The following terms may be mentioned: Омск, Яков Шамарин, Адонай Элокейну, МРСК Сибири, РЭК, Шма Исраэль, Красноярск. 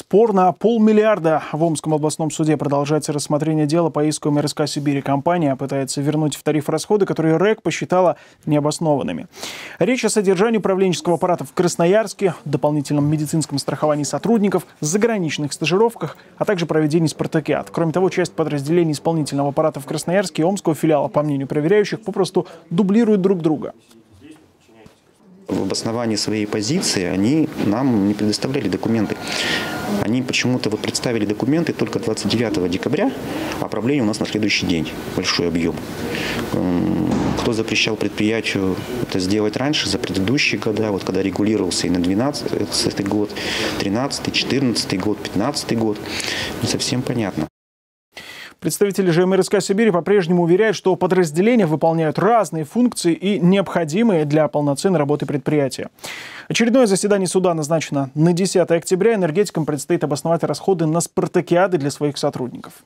Спор на полмиллиарда. В Омском областном суде продолжается рассмотрение дела по иску МРСК Сибири. Компания пытается вернуть в тариф расходы, которые РЭК посчитала необоснованными. Речь о содержании управленческого аппарата в Красноярске, дополнительном медицинском страховании сотрудников, заграничных стажировках, а также проведении спартакиад. Кроме того, часть подразделений исполнительного аппарата в Красноярске и Омского филиала, по мнению проверяющих, попросту дублируют друг друга. В обосновании своей позиции они нам не предоставляли документы. Они почему-то вот представили документы только 29 декабря, а правление у нас на следующий день, большой объем. Кто запрещал предприятию это сделать раньше, за предыдущие года, вот когда регулировался и на 12 год, 13, 14 год, 15 год, не совсем понятно. Представители же МРСК Сибири по-прежнему уверяют, что подразделения выполняют разные функции и необходимые для полноценной работы предприятия. Очередное заседание суда назначено на 10 октября. Энергетикам предстоит обосновать расходы на спартакиады для своих сотрудников.